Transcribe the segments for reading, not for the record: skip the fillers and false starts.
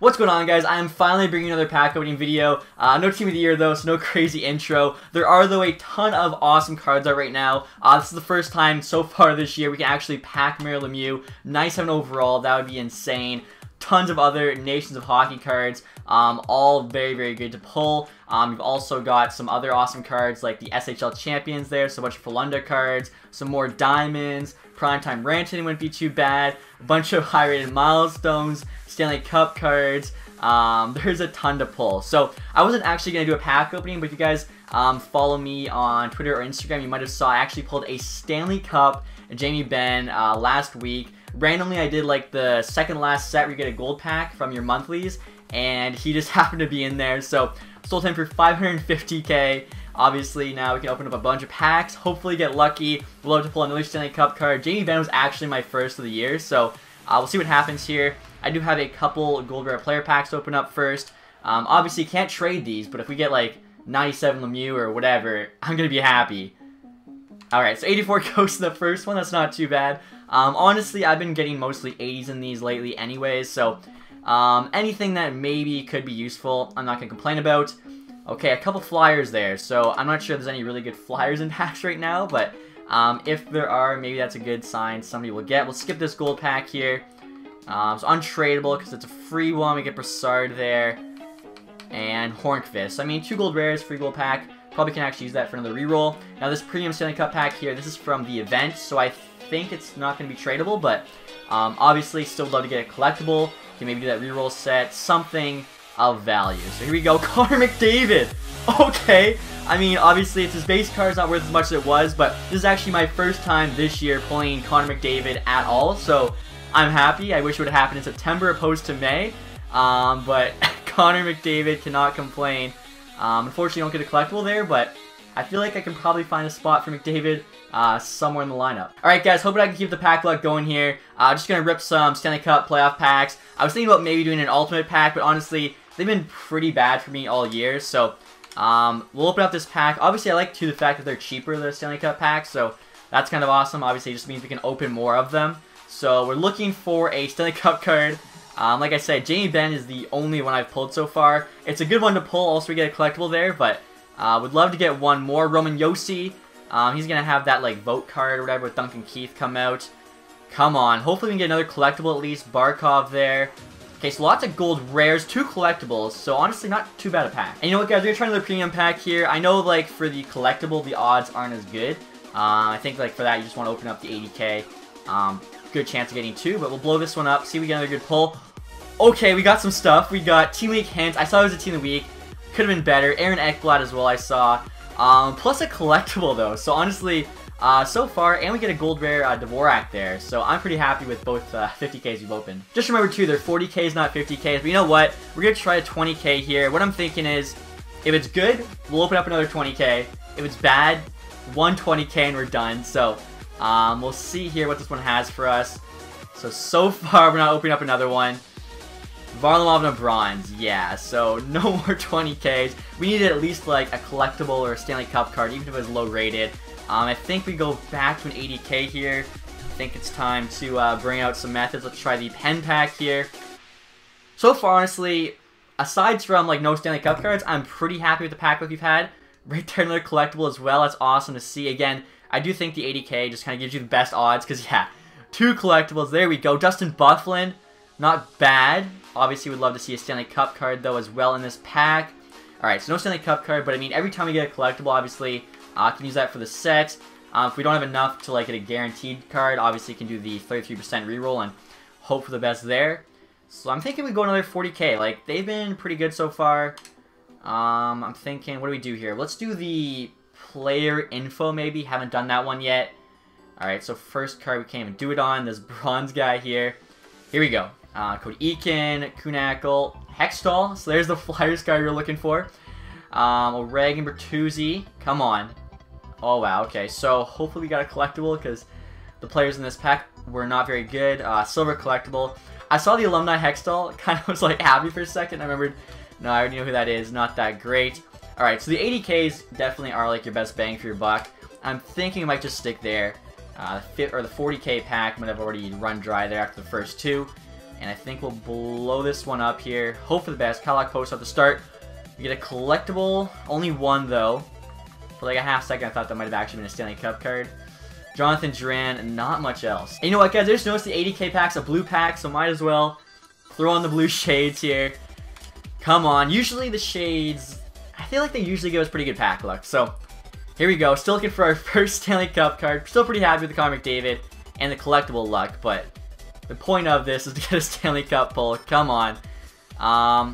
What's going on, guys? I am finally bringing another pack opening video. No team of the year though, so no crazy intro. There are though a ton of awesome cards out right now. This is the first time so far this year we can actually pack Mario Lemieux. 97 overall, that would be insane. Tons of other Nations of Hockey cards, all very, very good to pull. You've also got some other awesome cards like the SHL Champions there, so a bunch of Frölunda cards, some more Diamonds, Primetime Ranting wouldn't be too bad, a bunch of high-rated milestones, Stanley Cup cards. There's a ton to pull. So I wasn't actually going to do a pack opening, but if you guys follow me on Twitter or Instagram, you might have saw I actually pulled a Stanley Cup Jamie Benn last week. Randomly, I did like the second last set where you get a gold pack from your monthlies, and he just happened to be in there, so sold him for 550k. Obviously, now we can open up a bunch of packs, hopefully get lucky. We'll love to pull another Stanley Cup card. Jamie Benn was actually my first of the year, so we'll see what happens here. I do have a couple gold rare player packs to open up first. Obviously, can't trade these, but if we get like 97 Lemieux or whatever, I'm going to be happy. Alright, so 84 goes to the first one. That's not too bad. Honestly, I've been getting mostly 80s in these lately anyways, so anything that maybe could be useful, I'm not going to complain about. Okay, a couple flyers there, so I'm not sure if there's any really good flyers in packs right now, but if there are, maybe that's a good sign somebody will get. We'll skip this gold pack here. It's untradeable because it's a free one. We get Broussard there and Hornqvist. So, I mean, two gold rares, free gold pack. Probably can actually use that for another reroll. Now, this premium Stanley Cup pack here, this is from the event, so I think it's not going to be tradable, but obviously still would love to get a collectible. Can maybe do that reroll set, something of value. So here we go, Connor McDavid. Okay, I mean, obviously it's his base card's not worth as much as it was, but this is actually my first time this year pulling Connor McDavid at all, so I'm happy. I wish it would have happened in September opposed to May, but Connor McDavid, cannot complain. Unfortunately, I don't get a collectible there, but I feel like I can probably find a spot for McDavid somewhere in the lineup. Alright guys, hoping I can keep the pack luck going here. Just going to rip some Stanley Cup playoff packs. I was thinking about maybe doing an Ultimate pack, but honestly, they've been pretty bad for me all year, so we'll open up this pack. Obviously, I like too the fact that they're cheaper than the Stanley Cup packs, so that's kind of awesome. Obviously, it just means we can open more of them. So we're looking for a Stanley Cup card. Like I said, Jamie Benn is the only one I've pulled so far. It's a good one to pull, also we get a collectible there, but would love to get one more. Roman Yossi, he's going to have that like vote card or whatever with Duncan Keith come out. Come on, hopefully we can get another collectible at least. Barkov there. Okay, so lots of gold rares, two collectibles, so honestly not too bad a pack. And you know what guys, we're going to try another premium pack here. I know like for the collectible, the odds aren't as good. I think like for that you just want to open up the 80k. Good chance of getting two, but we'll blow this one up, see if we get another good pull. Okay, we got some stuff. We got Team Week Hint. I saw it was a Team of the Week. Could have been better. Aaron Ekblad as well, I saw. Plus a collectible, though. So, honestly, so far, and we get a gold rare Dvorak there. So, I'm pretty happy with both 50Ks we've opened. Just remember, too, they're 40Ks, not 50Ks. But you know what? We're going to try a 20K here. What I'm thinking is, if it's good, we'll open up another 20K. If it's bad, 120K and we're done. So, we'll see here what this one has for us. So far, we're not opening up another one. Varlamovna bronze, yeah, so no more 20Ks. We need at least like a collectible or a Stanley Cup card, even if it was low rated. I think we go back to an 80K here. I think it's time to bring out some methods. Let's try the pen pack here. So far, honestly, aside from like no Stanley Cup cards, I'm pretty happy with the pack we've had. Right there, another collectible as well. That's awesome to see. Again, I do think the 80K just kind of gives you the best odds because, yeah, two collectibles. There we go. Dustin Byfuglien, not bad. Obviously, would love to see a Stanley Cup card, though, as well in this pack. Alright, so no Stanley Cup card, but I mean, every time we get a collectible, obviously, can use that for the set. If we don't have enough to, like, get a guaranteed card, obviously, can do the 33% reroll and hope for the best there. So, I'm thinking we go another 40K. Like, they've been pretty good so far. I'm thinking, what do we do here? Let's do the player info, maybe. Haven't done that one yet. Alright, so first card we can't even do it on. This bronze guy here. Here we go. Cody Eakin, Kunackle, Hextal, so there's the Flyers guy we were looking for. Oreg and Bertuzzi, come on. Oh wow, okay, so hopefully we got a collectible because the players in this pack were not very good. Silver collectible. I saw the alumni Hextal, kind of was like happy for a second, I remembered, no, I already know who that is, not that great. Alright, so the 80Ks definitely are like your best bang for your buck. I'm thinking I might just stick there. The 40K pack might have already run dry there after the first two. and I think we'll blow this one up here. Hope for the best. Kalak posts at the start. We get a collectible. Only one, though. For like a half second, I thought that might have actually been a Stanley Cup card. Jonathan Duran, and not much else. And you know what, guys? I just noticed the 80k pack's a blue pack, so might as well throw on the blue shades here. Come on. Usually the shades, I feel like they usually give us pretty good pack luck. So here we go. Still looking for our first Stanley Cup card. Still pretty happy with the Connor McDavid and the collectible luck, but the point of this is to get a Stanley Cup pull. Come on.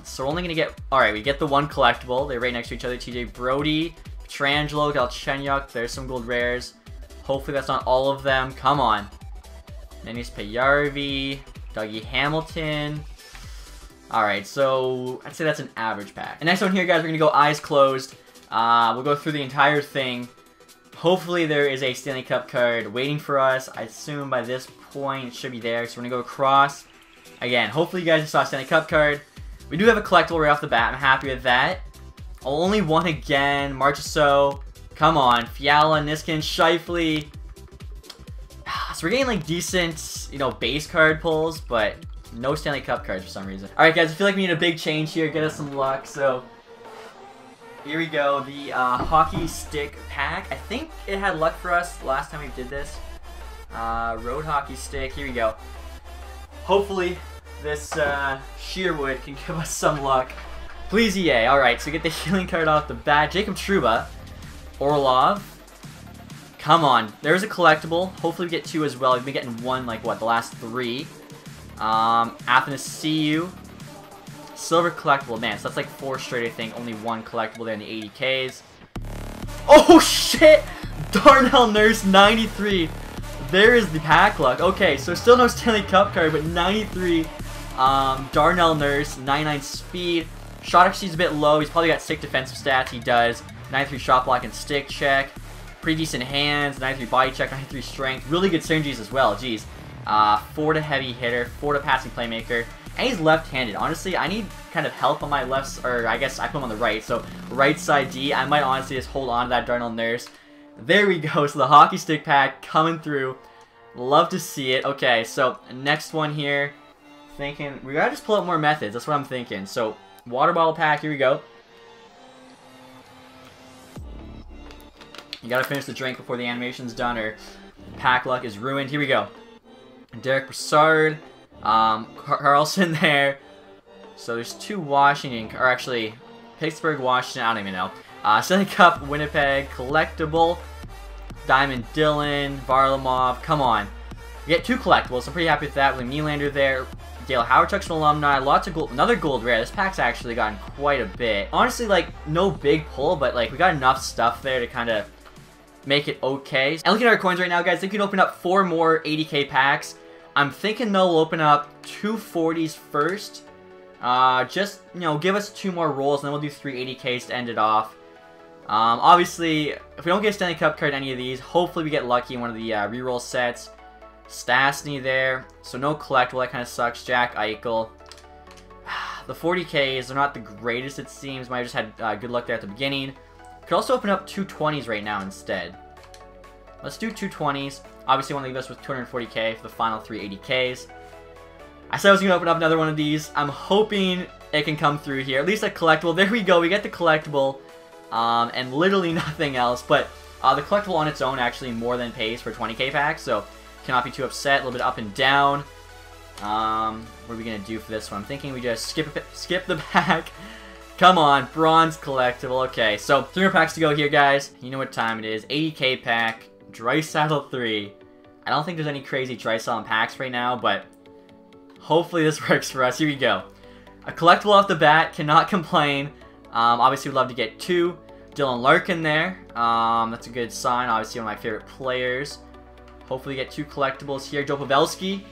So we're only going to get... Alright, we get the one collectible. They're right next to each other. TJ Brody, Petrangelo, Delchenyuk. There's some gold rares. Hopefully that's not all of them. Come on. Then he's Pajarvi, Dougie Hamilton. Alright, so I'd say that's an average pack. And next one here, guys, we're going to go eyes closed. We'll go through the entire thing. Hopefully there is a Stanley Cup card waiting for us. I assume by this point it should be there. So we're going to go across. Again, hopefully you guys saw a Stanley Cup card. We do have a collectible right off the bat. I'm happy with that. Only one again. Marchessault. Come on. Fiala, Niskanen, Shifley. So we're getting like decent, you know, base card pulls, but no Stanley Cup cards for some reason. Alright guys, I feel like we need a big change here. Get us some luck. So here we go, the hockey stick pack. I think it had luck for us last time we did this. Road hockey stick, here we go. Hopefully this Shearwood can give us some luck. Please EA, alright, so we get the healing card off the bat. Jacob Truba, Orlov, come on. There's a collectible, hopefully we get two as well. We've been getting one like, what, the last three. Athanasiu. Silver collectible, man, so that's like four straight, I think. Only one collectible there in the 80Ks. Oh, shit! Darnell Nurse, 93. There is the pack luck. Okay, so still no Stanley Cup card, but 93. Darnell Nurse, 99 speed. Shot accuracy is a bit low. He's probably got sick defensive stats. He does. 93 shot block and stick check. Pretty decent hands. 93 body check, 93 strength. Really good synergies as well, jeez. 4 to heavy hitter, 4 to passing playmaker. And he's left-handed. Honestly, I need kind of help on my left, or I guess I put him on the right. So, right side D. I might honestly just hold on to that Darnell Nurse. There we go. So, the hockey stick pack coming through. Love to see it. Okay, so next one here. Thinking, we gotta just pull up more methods. That's what I'm thinking. So, water bottle pack. Here we go. You gotta finish the drink before the animation's done or pack luck is ruined. Here we go. Derek Broussard. Carlson there. So there's two Washington, or actually Pittsburgh, Washington, I don't even know. Stanley Cup, Winnipeg, collectible. Diamond Dylan, Varlamovna, come on. We get two collectibles, so I'm pretty happy with that. With Nylander there, Dale Howerchuk's alumni, lots of gold, another gold rare. This pack's actually gotten quite a bit. Honestly, like, no big pull, but like, we got enough stuff there to kind of make it okay. And looking at our coins right now, guys, I think we can open up 4 more 80k packs. I'm thinking they'll open up 240s first. Just, you know, give us 2 more rolls, and then we'll do 380Ks to end it off. Obviously, if we don't get a Stanley Cup card in any of these, hopefully we get lucky in one of the reroll sets. Stastny there. So no collectible, that kind of sucks. Jack Eichel. The 40Ks are not the greatest, it seems. Might have just had good luck there at the beginning. Could also open up 220s right now instead. Let's do 220s. Obviously, want to leave us with 240k for the final 380ks. I said I was going to open up another one of these. I'm hoping it can come through here. At least a collectible. There we go. We get the collectible. And literally nothing else. But the collectible on its own actually more than pays for 20k packs. So, cannot be too upset. A little bit up and down. What are we going to do for this one? I'm thinking we just skip the pack. Come on. Bronze collectible. Okay. So, 3 more packs to go here, guys. You know what time it is. 80k pack. Draisaitl 3. I don't think there's any crazy Draisaitl packs right now, but hopefully this works for us. Here we go. A collectible off the bat. Cannot complain. Obviously, we'd love to get 2. Dylan Larkin there. That's a good sign. Obviously, one of my favorite players. Hopefully, get 2 collectibles here. Joe Pavelski.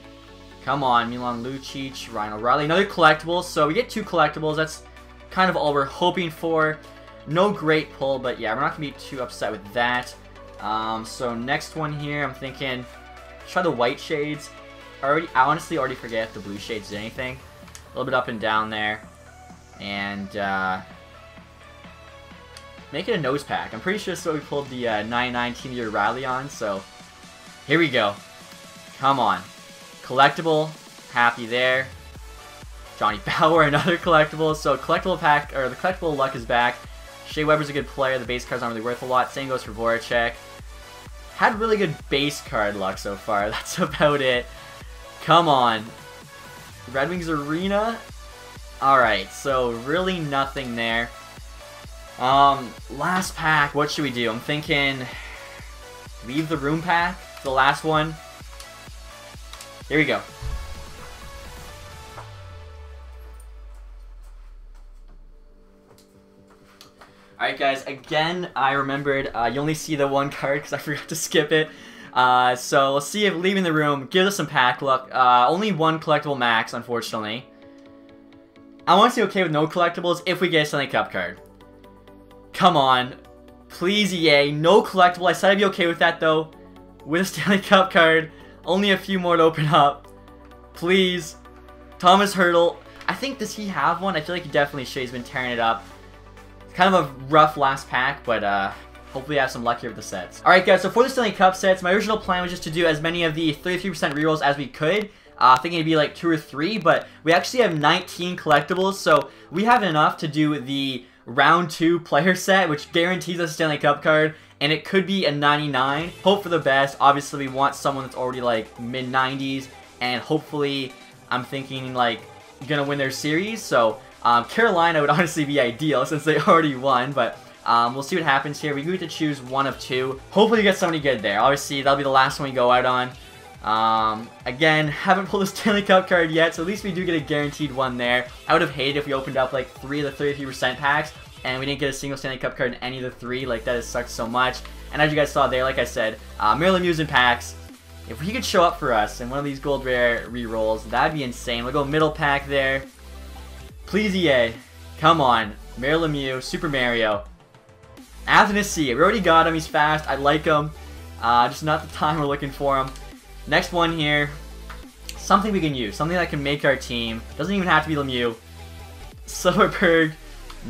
Come on. Milan Lucic. Ryan O'Reilly. Another collectible. So, we get 2 collectibles. That's kind of all we're hoping for. No great pull, but yeah, we're not going to be too upset with that. So next one here, I'm thinking, try the white shades. I honestly already forget if the blue shades did anything. A little bit up and down there. And, make it a nose pack. I'm pretty sure that's what we pulled the, 99 TJ Brody on, so here we go. Come on. Collectible. Happy there. Johnny Power, another collectible. So collectible pack, or the collectible luck is back. Shea Weber's a good player. The base card's not really worth a lot. Same goes for Voracek. Had really good base card luck so far. That's about it. Come on. Red Wings Arena. Alright, so really nothing there. Last pack. What should we do? I'm thinking leave the room pack. The last one. Here we go. Alright guys, again, I remembered, you only see the one card because I forgot to skip it. So let's see if leaving the room gives us some pack luck. Only one collectible max, unfortunately. I want to be okay with no collectibles if we get a Stanley Cup card. Come on. Please, EA. No collectible. I said I'd be okay with that, though. With a Stanley Cup card. Only a few more to open up. Please. Thomas Hertel. I think, does he have one? I feel like he definitely should. He's been tearing it up. Kind of a rough last pack, but hopefully I have some luck here with the sets. Alright guys, so for the Stanley Cup sets, my original plan was just to do as many of the 33% rerolls as we could. Thinking it'd be like 2 or 3, but we actually have 19 collectibles, so we have enough to do the round 2 player set, which guarantees us a Stanley Cup card, and it could be a 99. Hope for the best. Obviously we want someone that's already like mid-90s, and hopefully I'm thinking like gonna win their series, so... Carolina would honestly be ideal since they already won, but we'll see what happens here. We get to choose 1 of 2. Hopefully we get somebody good there. Obviously, that'll be the last one we go out on. Again, haven't pulled a Stanley Cup card yet, so at least we do get a guaranteed one there. I would have hated if we opened up like 3 of the 33% packs, and we didn't get a single Stanley Cup card in any of the 3. Like, that has sucked so much. And as you guys saw there, like I said, Mario Lemieux in packs. If he could show up for us in one of these gold rare re-rolls, that'd be insane. We'll go middle pack there. Please, EA. Come on. Mario Lemieux. Super Mario. Athanasiu. We already got him. He's fast. I like him. Just not the time we're looking for him. Next one here. Something we can use. Something that can make our team. Doesn't even have to be Lemieux. Silverberg.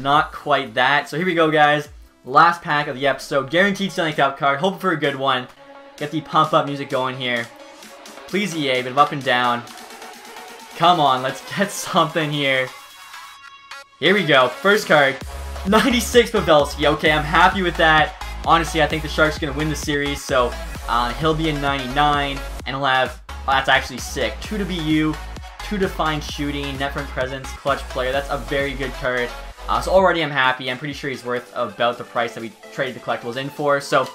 Not quite that. So here we go, guys. Last pack of the episode. Guaranteed Stanley Cup card. Hoping for a good one. Get the pump-up music going here. Please, EA. Bit of up and down. Come on. Let's get something here. Here we go, first card, 96 Pavelski. Okay, I'm happy with that. Honestly, I think the Sharks are going to win the series, so he'll be in 99, and he'll have, oh, that's actually sick, 2 to BU, 2 to fine shooting, net front presence, clutch player. That's a very good card. So already I'm happy. I'm pretty sure he's worth about the price that we traded the collectibles in for, so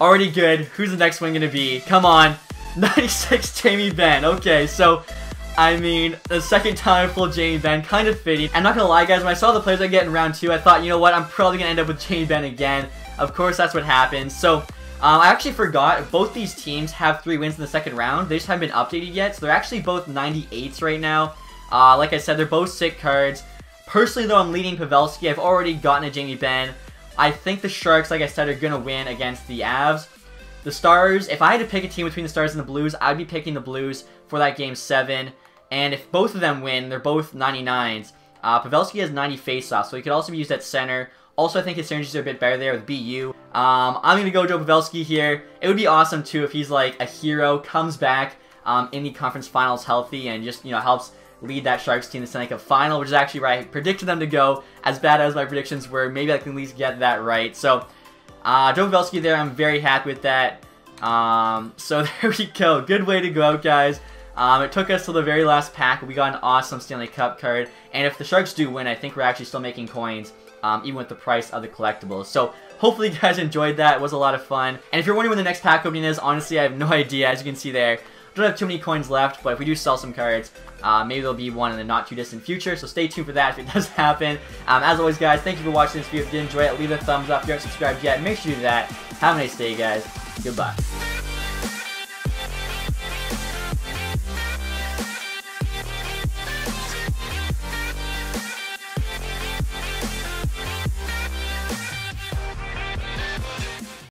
already good. Who's the next one going to be? Come on, 96 Jamie Benn. Okay, so... I mean, the second time full Jamie Benn, kind of fitting. I'm not gonna lie, guys, when I saw the players I get in round 2, I thought, you know what, I'm probably gonna end up with Jamie Benn again. Of course, that's what happened. So, I actually forgot, both these teams have 3 wins in the second round. They just haven't been updated yet, so they're actually both 98s right now. Like I said, they're both sick cards. Personally, though, I'm leading Pavelski. I've already gotten a Jamie Benn. I think the Sharks, like I said, are gonna win against the Avs. The Stars, if I had to pick a team between the Stars and the Blues, I'd be picking the Blues for that Game 7. And if both of them win, they're both 99s. Pavelski has 90 faceoffs, so he could also be used at center. Also, I think his synergies are a bit better there with BU. I'm going to go Joe Pavelski here. It would be awesome, too, if he's like a hero, comes back in the conference finals healthy, and just, you know, helps lead that Sharks team to the Stanley Cup final, which is actually where I predicted them to go. As bad as my predictions were, maybe I can at least get that right. So, Joe Pavelski there, I'm very happy with that. So there we go. Good way to go out, guys. It took us till the very last pack. We got an awesome Stanley Cup card. And if the Sharks do win, I think we're actually still making coins, even with the price of the collectibles. So hopefully you guys enjoyed that. It was a lot of fun. And if you're wondering when the next pack opening is, honestly, I have no idea. As you can see there, don't have too many coins left. But if we do sell some cards, maybe there'll be one in the not too distant future. So stay tuned for that if it does happen. As always, guys, thank you for watching this video. If you did enjoy it, leave a thumbs up. If you aren't subscribed yet, make sure you do that. Have a nice day, guys. Goodbye.